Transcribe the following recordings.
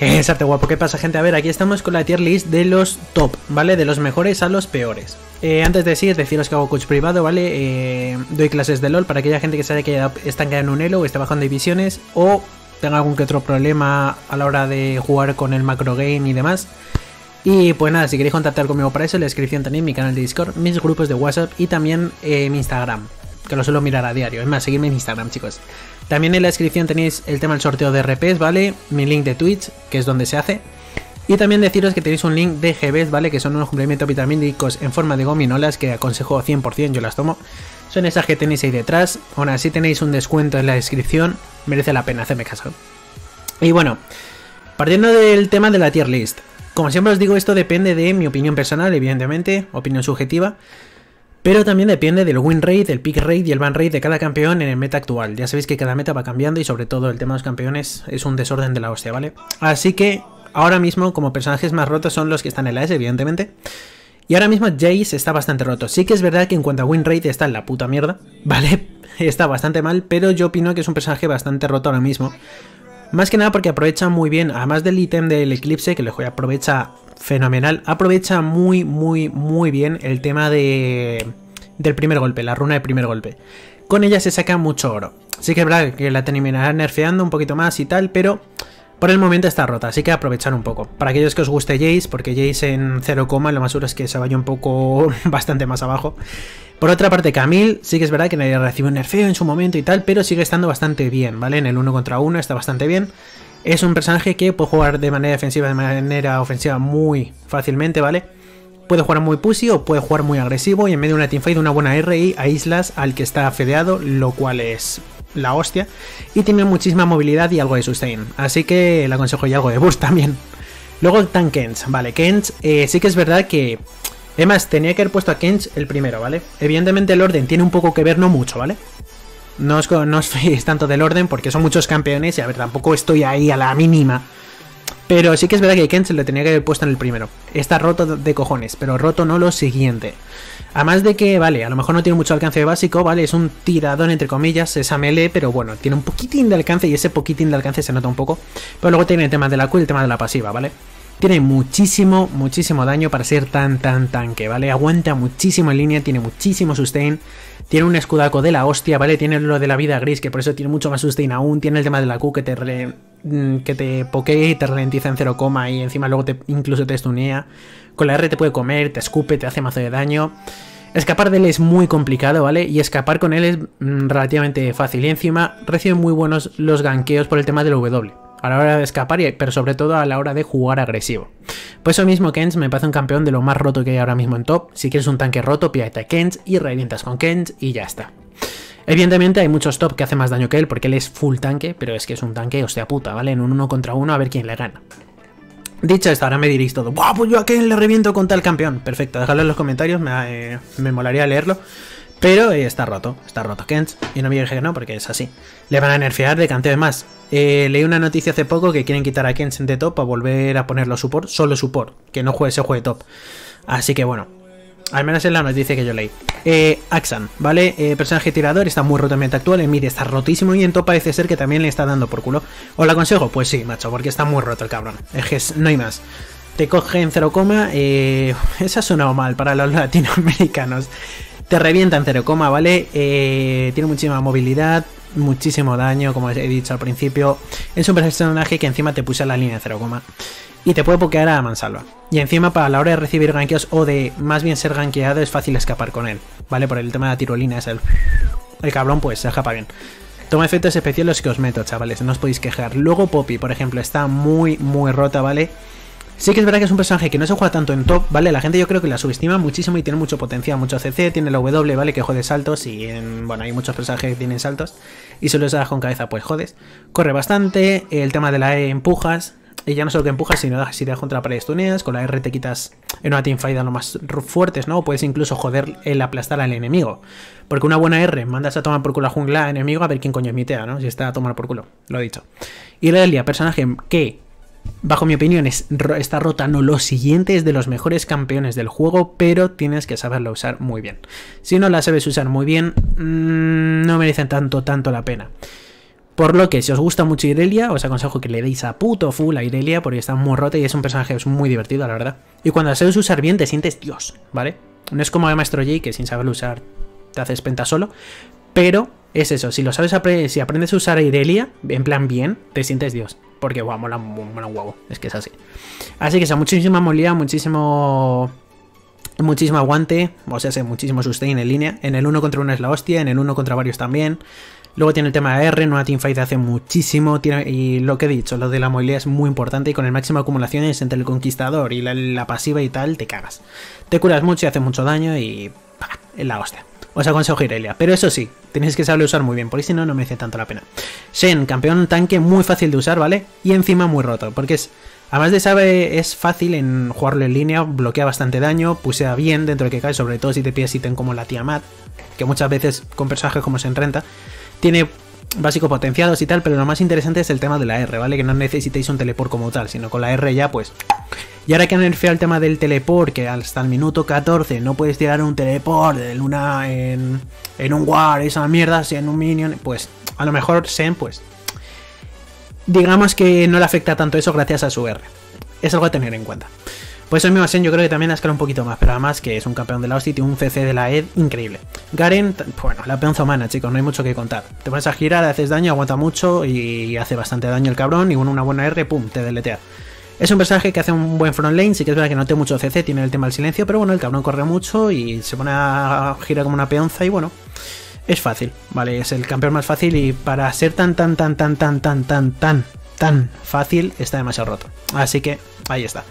Exacto, guapo, ¿qué pasa, gente? A ver, aquí estamos con la tier list de los top, ¿vale? De los mejores a los peores. Antes de seguir, deciros que hago coach privado, ¿vale? Doy clases de LOL para aquella gente que sabe que está en un elo o está bajando divisiones o tenga algún que otro problema a la hora de jugar con el macro game y demás. Y pues nada, si queréis contactar conmigo para eso, en la descripción tenéis mi canal de Discord, mis grupos de WhatsApp y también mi Instagram, que lo suelo mirar a diario. Es más, seguidme en Instagram, chicos. También en la descripción tenéis el tema del sorteo de RPs, ¿vale? Mi link de Twitch, que es donde se hace. Y también deciros que tenéis un link de GBest, ¿vale? Que son unos complementos vitamínicos en forma de gominolas que aconsejo 100%, yo las tomo. Son esas que tenéis ahí detrás. Aún así tenéis un descuento en la descripción. Merece la pena, hacedme caso. Y bueno, partiendo del tema de la tier list. Como siempre os digo, esto depende de mi opinión personal, evidentemente. Opinión subjetiva. Pero también depende del win rate, el pick rate y el ban rate de cada campeón en el meta actual. Ya sabéis que cada meta va cambiando y sobre todo el tema de los campeones es un desorden de la hostia, ¿vale? Así que ahora mismo como personajes más rotos son los que están en la S, evidentemente. Y ahora mismo Jayce está bastante roto. Sí que es verdad que en cuanto a win rate está en la puta mierda, ¿vale? Está bastante mal, pero yo opino que es un personaje bastante roto ahora mismo. Más que nada porque aprovecha muy bien, además del ítem del Eclipse, que le aprovecha fenomenal, aprovecha muy bien el tema del primer golpe, la runa del primer golpe. Con ella se saca mucho oro. Sí que es verdad que la terminarán nerfeando un poquito más y tal, pero por el momento está rota, así que aprovechar un poco. Para aquellos que os guste Jayce, porque Jayce en 0, lo más seguro es que se vaya un poco bastante más abajo. Por otra parte, Camille, sí que es verdad que nadie recibe un nerfeo en su momento y tal, pero sigue estando bastante bien, ¿vale? En el 1 contra 1 está bastante bien. Es un personaje que puede jugar de manera defensiva, de manera ofensiva muy fácilmente, ¿vale? Puede jugar muy pussy o puede jugar muy agresivo y en medio de una teamfight, una buena RI aíslas al que está fedeado, lo cual es la hostia. Y tiene muchísima movilidad y algo de sustain, así que le aconsejo y algo de boost también. Luego el Tahm Kench, ¿vale? Kench, sí que es verdad que... Además, tenía que haber puesto a Kench el primero, ¿vale? Evidentemente el orden tiene un poco que ver, no mucho, ¿vale? No os fiéis tanto del orden porque son muchos campeones y a ver, tampoco estoy ahí a la mínima. Pero sí que es verdad que Kench le tenía que haber puesto en el primero. Está roto de cojones, pero roto no lo siguiente. Además de que, vale, a lo mejor no tiene mucho alcance básico, ¿vale? Es un tiradón, entre comillas, esa melee, pero bueno, tiene un poquitín de alcance y ese poquitín de alcance se nota un poco. Pero luego tiene el tema de la Q y el tema de la pasiva, ¿vale? Tiene muchísimo daño para ser tan tanque, ¿vale? Aguanta muchísimo en línea, tiene muchísimo sustain, tiene un escudaco de la hostia, ¿vale? Tiene lo de la vida gris, que por eso tiene mucho más sustain aún, tiene el tema de la Q que te pokea y te ralentiza en 0, y encima luego incluso te stunea. Con la R te puede comer, te escupe, te hace mazo de daño. Escapar de él es muy complicado, ¿vale? Y escapar con él es relativamente fácil. Y encima recibe muy buenos los gankeos por el tema del W. A la hora de escapar, pero sobre todo a la hora de jugar agresivo. Por eso mismo Kench me parece un campeón de lo más roto que hay ahora mismo en top. Si quieres un tanque roto, pídate a Kench y revientas con Kench y ya está. Evidentemente hay muchos top que hacen más daño que él porque él es full tanque, pero es que es un tanque hostia puta, ¿vale? En un 1 contra 1 a ver quién le gana. Dicho esto, ahora me diréis todo, ¡buah, pues yo a Kench le reviento con tal campeón! Perfecto, dejadlo en los comentarios, me molaría leerlo. Pero está roto Kench, y no me dije que no, porque es así. Le van a nerfear de canteo de más. Leí una noticia hace poco que quieren quitar a Kench de top para volver a ponerlo support, solo support, que no juegue, se juegue top. Así que bueno, al menos es la noticia que yo leí. Akshan, ¿vale? Personaje tirador, está muy roto en meta actual, en mid está rotísimo y en top parece ser que también le está dando por culo. ¿Os lo aconsejo? Pues sí, macho, porque está muy roto el cabrón, es que no hay más. Te coge en 0, esa ha sonado mal para los latinoamericanos. Te revienta en 0, ¿vale? Tiene muchísima movilidad, muchísimo daño, como he dicho al principio. Es un personaje que encima te puse a la línea de 0, y te puede pokear a mansalva. Y encima para la hora de recibir gankeos o de más bien ser gankeado es fácil escapar con él, ¿vale? Por el tema de la tirolina es el cabrón pues se escapa bien. Toma efectos especiales que os meto, chavales, no os podéis quejar. Luego Poppy, por ejemplo, está muy rota, ¿vale? Sí que es verdad que es un personaje que no se juega tanto en top, ¿vale? La gente yo creo que la subestima muchísimo y tiene mucho potencial, mucho CC, tiene la W, ¿vale? Que jode saltos y, bueno, hay muchos personajes que tienen saltos y si los das con cabeza pues jodes. Corre bastante, el tema de la E empujas, y ya no solo que empujas, sino si te das contra la pared stuneas, con la R te quitas en una teamfight a los más fuertes, ¿no? Puedes incluso joder el aplastar al enemigo, porque una buena R mandas a tomar por culo a jungla enemigo a ver quién coño mitea, ¿no? Si está a tomar por culo, lo he dicho. Y Irelia, personaje que... Bajo mi opinión, está rota, no lo siguiente, es de los mejores campeones del juego, pero tienes que saberla usar muy bien. Si no la sabes usar muy bien, no merecen tanto la pena. Por lo que si os gusta mucho Irelia, os aconsejo que le deis a puto full a Irelia, porque está muy rota y es un personaje muy divertido, la verdad. Y cuando sabes usar bien te sientes Dios, ¿vale? No es como el maestro Jay, que sin saberlo usar te haces penta solo. Pero es eso, si lo sabes, si aprendes a usar a Irelia, en plan bien, te sientes Dios. Porque guau, mola un huevo, es que es así. Así que esa muchísima molía, muchísimo aguante, o sea, muchísimo sustain en línea. En el 1 contra 1 es la hostia, en el 1 contra varios también. Luego tiene el tema de R, nueva teamfight hace muchísimo. Y lo que he dicho, lo de la movilidad es muy importante. Y con el máximo de acumulaciones entre el conquistador y la pasiva y tal, te cagas. Te curas mucho y hace mucho daño y... ¡pah! En la hostia. Os aconsejo Irelia, pero eso sí, tenéis que saber usar muy bien, porque si no, no merece tanto la pena. Shen, campeón tanque, muy fácil de usar, ¿vale? Y encima muy roto, porque es... Además de sabe, es fácil en jugarlo en línea, bloquea bastante daño, pusea bien dentro de que cae, sobre todo si te pides ítem como la Tiamat, que muchas veces con personajes como se enrenta, tiene básicos potenciados y tal, pero lo más interesante es el tema de la R, ¿vale? Que no necesitéis un teleport como tal, sino con la R ya, pues... Y ahora que han nerfeado el tema del teleport, que hasta el minuto 14 no puedes tirar un teleport en un War, esa mierda, si en un Minion, pues a lo mejor Shen, pues... Digamos que no le afecta tanto eso gracias a su R. Es algo a tener en cuenta. Pues el mismo Shen yo creo que también ha escalado un poquito más, pero además que es un campeón de la hostia y tiene un CC de la ED increíble. Garen, bueno, la peonza humana, chicos, no hay mucho que contar. Te pones a girar, haces daño, aguanta mucho y hace bastante daño el cabrón, y con una buena R, pum, te deletea. Es un personaje que hace un buen front lane, sí que es verdad que no tiene mucho CC, tiene el tema del silencio, pero bueno, el cabrón corre mucho y se pone a girar como una peonza y bueno... Es fácil, ¿vale? Es el campeón más fácil y para ser tan fácil está demasiado roto. Así que ahí está.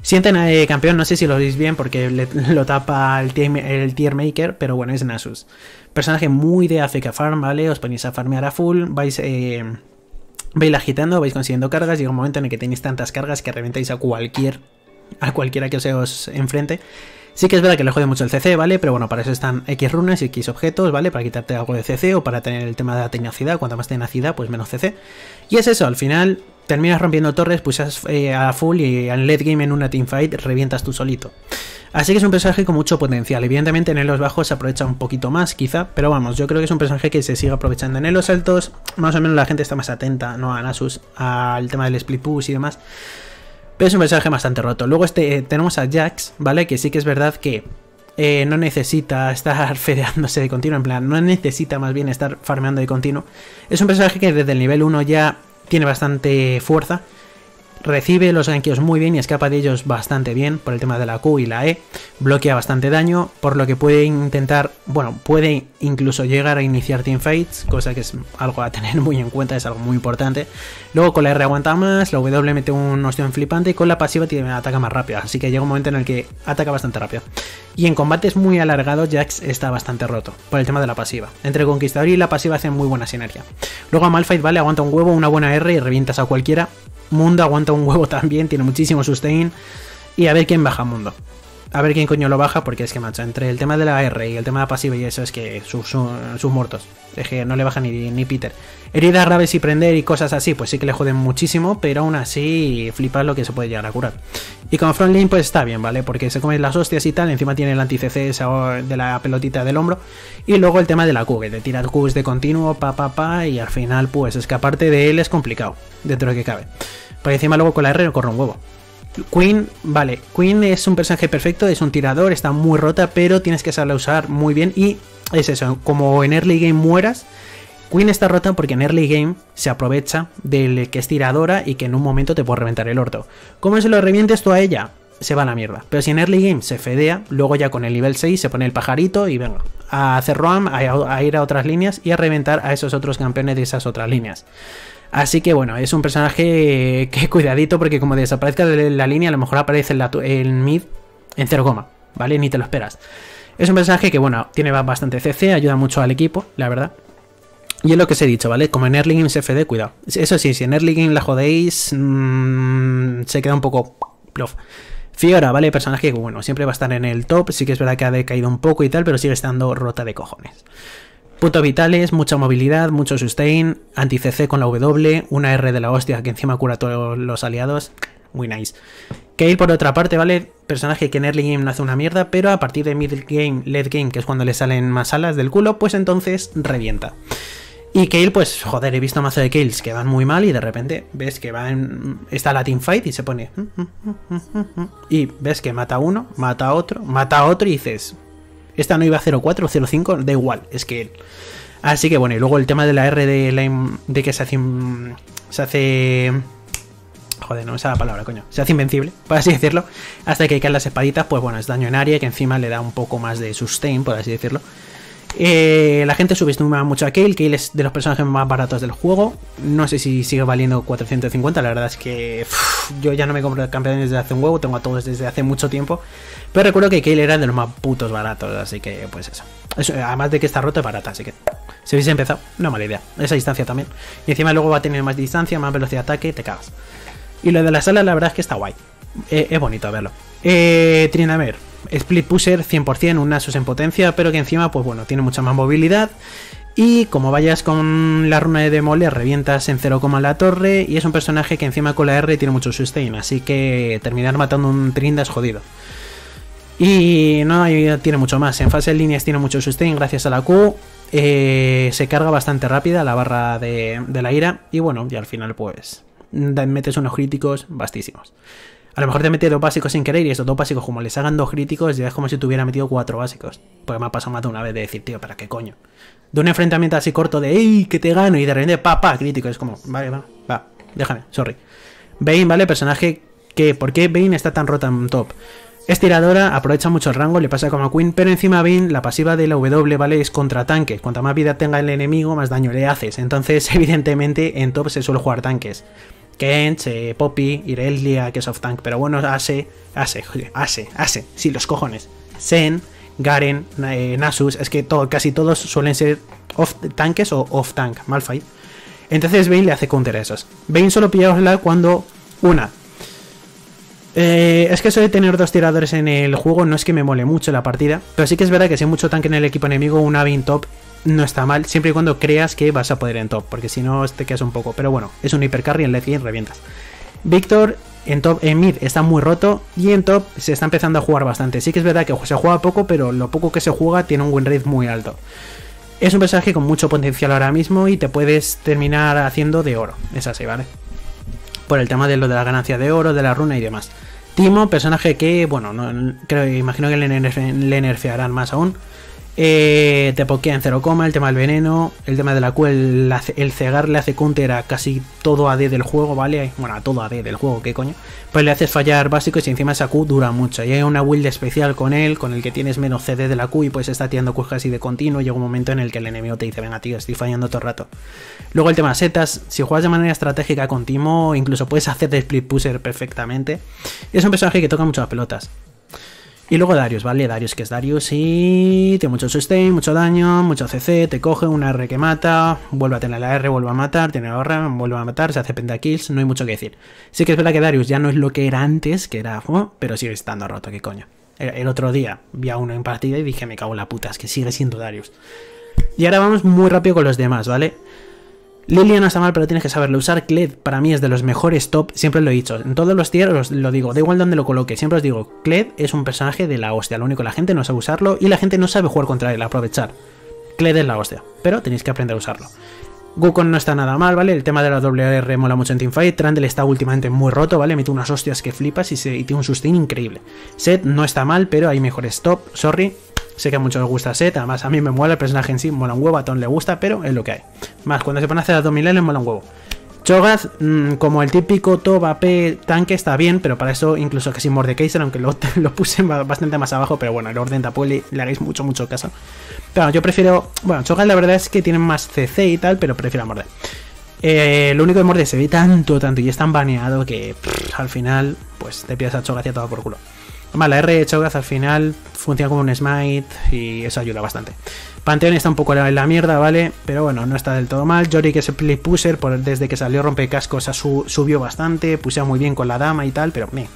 Sienten campeón, no sé si lo veis bien porque lo tapa el tier maker, pero bueno, es Nasus. Personaje muy de AFK farm, ¿vale? Os ponéis a farmear a full, vais agitando, vais consiguiendo cargas, llega un momento en el que tenéis tantas cargas que reventáis a cualquiera que se os enfrente. Sí que es verdad que le jode mucho el CC, ¿vale? Pero bueno, para eso están X runas y X objetos, ¿vale? Para quitarte algo de CC o para tener el tema de la tenacidad. Cuanta más tenacidad, pues menos CC. Y es eso, al final terminas rompiendo torres, pusas a full y en late game en una teamfight revientas tú solito. Así que es un personaje con mucho potencial. Evidentemente en elos bajos se aprovecha un poquito más, quizá. Pero vamos, yo creo que es un personaje que se sigue aprovechando en elos altos. Más o menos la gente está más atenta, ¿no? A Nasus, al tema del split push y demás. Pero es un personaje bastante roto. Luego tenemos a Jax, ¿vale? Que sí que es verdad que no necesita estar fedeándose de continuo. En plan, no necesita más bien estar farmeando de continuo. Es un personaje que desde el nivel 1 ya tiene bastante fuerza. Recibe los gankeos muy bien y escapa de ellos bastante bien por el tema de la Q y la E. Bloquea bastante daño, por lo que puede intentar... Bueno, puede incluso llegar a iniciar teamfights, cosa que es algo a tener muy en cuenta, es algo muy importante. Luego con la R aguanta más, la W mete un ostión flipante y con la pasiva ataca más rápido. Así que llega un momento en el que ataca bastante rápido. Y en combates muy alargados Jax está bastante roto por el tema de la pasiva. Entre el conquistador y la pasiva hacen muy buena sinergia. Luego a Malphite, vale, aguanta un huevo, una buena R y revientas a cualquiera. Mundo aguanta un huevo también, tiene muchísimo sustain. Y a ver quién baja Mundo. A ver quién coño lo baja, porque es que, macho, entre el tema de la R y el tema de la pasiva y eso, es que sus muertos. Es que no le baja ni Peter. Heridas graves y prender y cosas así, pues sí que le joden muchísimo, pero aún así flipas lo que se puede llegar a curar. Y con Frontline pues está bien, ¿vale? Porque se comen las hostias y tal, encima tiene el anti-CC de la pelotita del hombro. Y luego el tema de la Q, que te tira Qs de continuo, y al final pues escaparte de él es complicado, dentro de lo que cabe. Porque encima luego con la R no corre un huevo. Queen, vale, Queen es un personaje perfecto, es un tirador, está muy rota, pero tienes que saberla usar muy bien. Y es eso, como en early game mueras, Queen está rota porque en early game se aprovecha del que es tiradora y que en un momento te puede reventar el orto. ¿Cómo se lo revientes tú a ella? Se va a la mierda. Pero si en early game se fedea, luego ya con el nivel 6 se pone el pajarito y venga, a hacer roam, a ir a otras líneas y a reventar a esos otros campeones de esas otras líneas. Así que bueno, es un personaje que cuidadito, porque como desaparezca de la línea, a lo mejor aparece en mid en 0, ¿vale? Ni te lo esperas. Es un personaje que, bueno, tiene bastante CC, ayuda mucho al equipo, la verdad. Y es lo que os he dicho, ¿vale? Como en early game se FD, cuidado. Eso sí, si en early game la jodéis, se queda un poco plof. Fiora, ¿vale? Personaje que, bueno, siempre va a estar en el top. Sí que es verdad que ha decaído un poco y tal, pero sigue estando rota de cojones. Puntos vitales, mucha movilidad, mucho sustain, anti-CC con la W, una R de la hostia que encima cura a todos los aliados, muy nice. Kayle por otra parte, ¿vale? Personaje que en early game no hace una mierda, pero a partir de mid game, late game, que es cuando le salen más alas del culo, pues entonces revienta. Y Kayle, pues, joder, he visto mazo de Kayles que van muy mal y de repente ves que va en... está la teamfight y se pone... Y ves que mata a uno, mata a otro y dices... Esta no iba a 0-4 o 0-5, da igual, es que él. Así que bueno, y luego el tema de la R de, que se hace... Joder, no me sale la palabra, coño. Se hace invencible, por así decirlo. Hasta que caen las espaditas, pues bueno, es daño en área, que encima le da un poco más de sustain, por así decirlo. La gente subestima mucho a Kayle. Kayle es de los personajes más baratos del juego. No sé si sigue valiendo 450. La verdad es que yo ya no me compro campeones desde hace un huevo. Tengo a todos desde hace mucho tiempo. Pero recuerdo que Kayle era de los más putos baratos. Así que pues eso, además de que está roto es barata. Así que si hubiese empezado, no mala idea. Esa distancia también. Y encima luego va a tener más distancia, más velocidad de ataque. Te cagas. Y lo de las alas la verdad es que está guay. Es bonito verlo. Tryndamere, split pusher 100%, un Nasus en potencia, pero que encima, pues bueno, tiene mucha más movilidad. Y como vayas con la runa de demoler, revientas en 0, la torre. Y es un personaje que encima con la R tiene mucho sustain, así que terminar matando un Trynda es jodido. Y no tiene mucho más. En fase de líneas tiene mucho sustain gracias a la Q. Se carga bastante rápida la barra de la ira. Y bueno, y al final pues metes unos críticos vastísimos. A lo mejor te mete 2 básicos sin querer y esos 2 básicos, como les hagan 2 críticos, ya es como si te hubiera metido 4 básicos. Porque me ha pasado más de una vez de decir, tío, ¿para qué coño? De un enfrentamiento así corto de, ¡ey, que te gano! Y de repente, pa, pa, crítico. Es como, vale, va, va, déjame, sorry. Vayne, ¿vale? Personaje que, ¿por qué Vayne está tan rota en top? Es tiradora, aprovecha mucho el rango, le pasa como a Queen, pero encima Vayne, la pasiva de la W, ¿vale? Es contra tanques. Cuanta más vida tenga el enemigo, más daño le haces. Entonces, evidentemente, en top se suele jugar tanques. Kench, Poppy, Irelia, que es off tank, pero bueno, Ase, sí, los cojones. Shen, Garen, Nasus, es que casi todos suelen ser off tanques o off tank, Malphite. Entonces Vayne le hace counter a esos. Vayne solo pillaosla cuando una. Es que eso de tener 2 tiradores en el juego no es que me mole mucho la partida, pero sí que es verdad que si hay mucho tanque en el equipo enemigo, una Vayne top no está mal, siempre y cuando creas que vas a poder en top, porque si no te quedas un poco. Pero bueno, es un hipercarry, en late game revientas. Víctor en top, en mid está muy roto y en top se está empezando a jugar bastante. Sí que es verdad que se juega poco, pero lo poco que se juega tiene un win rate muy alto. Es un personaje con mucho potencial ahora mismo y te puedes terminar haciendo de oro, es así, ¿vale? Por el tema de lo de la ganancia de oro, de la runa y demás. Teemo, personaje que, bueno, no, creo, imagino que le nerfearán más aún. Te pokea en 0, el tema del veneno, el tema de la Q, el cegar le hace counter a casi todo AD del juego, ¿vale? Bueno, a todo AD del juego, ¿qué coño? Pues le haces fallar básicos y encima esa Q dura mucho. Y hay una build especial con él, con el que tienes menos CD de la Q y pues está tirando Q casi de continuo. Llega un momento en el que el enemigo te dice, venga tío, estoy fallando todo el rato. Luego el tema de setas, si juegas de manera estratégica con Teemo, incluso puedes hacer de split pusher perfectamente. Es un personaje que toca mucho las pelotas. Y luego Darius, ¿vale? Darius, que es Darius y tiene mucho sustain, mucho daño, mucho CC, te coge una R que mata, vuelve a tener la R, vuelve a matar, tiene la R, vuelve a matar, se hace pentakills, no hay mucho que decir. Sí que es verdad que Darius ya no es lo que era antes, que era... pero sigue estando roto, ¿qué coño? El otro día vi a uno en partida y dije, me cago en la puta, es que sigue siendo Darius. Y ahora vamos muy rápido con los demás, ¿vale? Lilia no está mal, pero tienes que saberlo usar. Kled para mí es de los mejores top, siempre lo he dicho. En todos los tiers lo digo, da igual donde lo coloque, siempre os digo, Kled es un personaje de la hostia. Lo único, la gente no sabe usarlo y la gente no sabe jugar contra él, aprovechar. Kled es la hostia, pero tenéis que aprender a usarlo. Gukon no está nada mal, ¿vale? El tema de la WR mola mucho en teamfight. Trundle está últimamente muy roto, ¿vale? Mete unas hostias que flipas y tiene un sustain increíble. Set no está mal, pero hay mejores top, sorry. Sé que a muchos les gusta Set, además a mí me mola el personaje en sí, mola un huevo, a Tom le gusta, pero es lo que hay. Más, cuando se pone a hacer las 2000 les mola un huevo. Cho'Gath, como el típico top AP tanque, está bien, pero para eso incluso que sin Mordekaiser, aunque lo puse bastante más abajo, pero bueno, el orden tampoco le hagáis mucho caso. Pero yo prefiero, bueno, Cho'Gath la verdad es que tiene más CC y tal, pero prefiero a Morde. Lo único de Morde se ve tanto y es tan baneado que al final pues te pidas a Cho'Gath y a todo por culo. Además, la R de Cho'Gath al final funciona como un smite y eso ayuda bastante. Panteón está un poco en la mierda, ¿vale? Pero bueno, no está del todo mal. Yorick es el play pusher, desde que salió rompecascos subió bastante, pusea muy bien con la dama y tal, pero meh.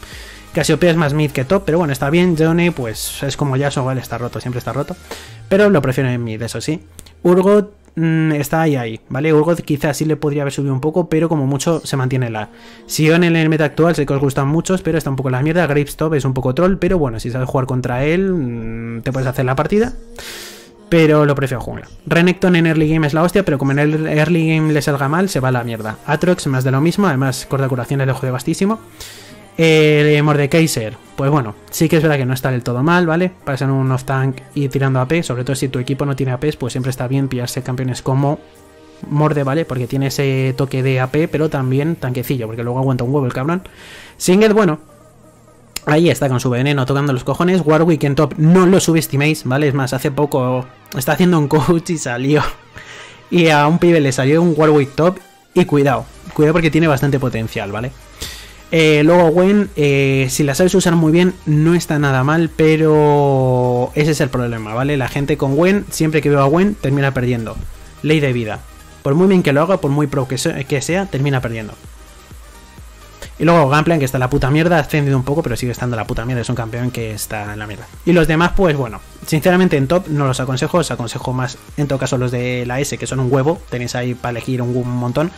Casiopea es más mid que top, pero bueno, está bien. Johnny pues es como Yasuo, ¿vale? Está roto, siempre está roto. Pero lo prefiero en mid, eso sí. Urgot está ahí, ¿vale? Urgot quizás sí le podría haber subido un poco, pero como mucho se mantiene la... Sion en el meta actual sé que os gustan muchos, pero está un poco en la mierda. Graves top es un poco troll, pero bueno, si sabes jugar contra él, te puedes hacer la partida. pero lo prefiero jungla. Renekton en early game es la hostia, pero como en el early game le salga mal, se va a la mierda. Aatrox, más de lo mismo, además corta curación el ojo de vastísimo. Mordekaiser, pues bueno, sí que es verdad que no está del todo mal, ¿vale? Para ser un off-tank y tirando AP, sobre todo si tu equipo no tiene AP, pues siempre está bien pillarse campeones como Morde, ¿vale? Porque tiene ese toque de AP, pero también tanquecillo, porque luego aguanta un huevo el cabrón. Singed, bueno, ahí está con su veneno tocando los cojones. Warwick en top, no lo subestiméis, ¿vale? Es más, hace poco está haciendo un coach y salió. Y a un pibe le salió un Warwick top y cuidado, cuidado porque tiene bastante potencial, ¿vale? Luego Gwen, si la sabes usar muy bien, no está nada mal, pero ese es el problema, ¿vale? La gente con Gwen, siempre que veo a Gwen, termina perdiendo. Ley de vida. Por muy bien que lo haga, por muy pro que sea, termina perdiendo. Y luego Gunplan, que está en la puta mierda, ha ascendido un poco, pero sigue estando en la puta mierda, es un campeón que está en la mierda. Y los demás, pues bueno, sinceramente en top no los aconsejo, os aconsejo más, en todo caso, los de la S, que son un huevo, tenéis ahí para elegir un montón.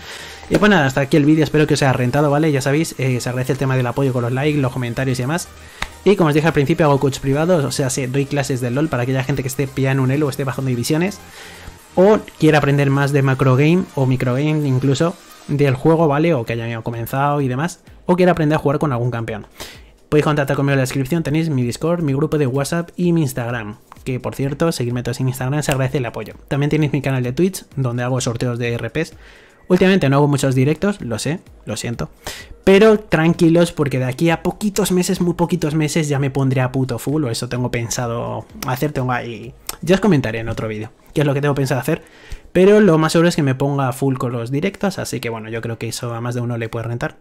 Y pues nada, hasta aquí el vídeo, espero que os haya rentado, ¿vale? Ya sabéis, se agradece el tema del apoyo con los likes, los comentarios y demás. Y como os dije al principio, hago coach privados, o sea, sí, doy clases de LOL para aquella gente que esté pillada en un elo o esté bajando divisiones, o quiera aprender más de macro game o micro game incluso, del juego, ¿vale? O que haya comenzado y demás, o quiera aprender a jugar con algún campeón. Podéis contactar conmigo en la descripción, tenéis mi Discord, mi grupo de WhatsApp y mi Instagram, que por cierto, seguidme todos en Instagram, se agradece el apoyo. También tenéis mi canal de Twitch, donde hago sorteos de RPs. Últimamente no hago muchos directos, lo sé, lo siento, pero tranquilos porque de aquí a poquitos meses, muy poquitos meses, ya me pondré a puto full, o eso tengo pensado hacer, tengo ahí, ya os comentaré en otro vídeo qué es lo que tengo pensado hacer. Pero lo más seguro es que me ponga full con los directos, así que bueno, yo creo que eso a más de uno le puede rentar.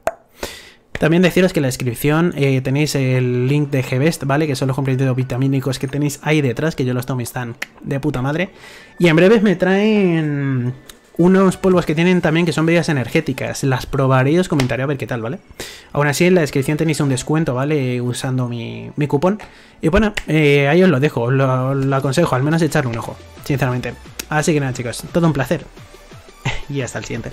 También deciros que en la descripción tenéis el link de GBest, ¿vale? Que son los complementos vitamínicos que tenéis ahí detrás, que yo los tomo y están de puta madre. Y en breves me traen unos polvos que tienen también, que son bebidas energéticas. Las probaré y os comentaré a ver qué tal, ¿vale? Aún así, en la descripción tenéis un descuento, ¿vale? Usando mi cupón. Y bueno, ahí os lo dejo, os lo aconsejo, al menos echarle un ojo, sinceramente. Así que nada, chicos, todo un placer y hasta el siguiente.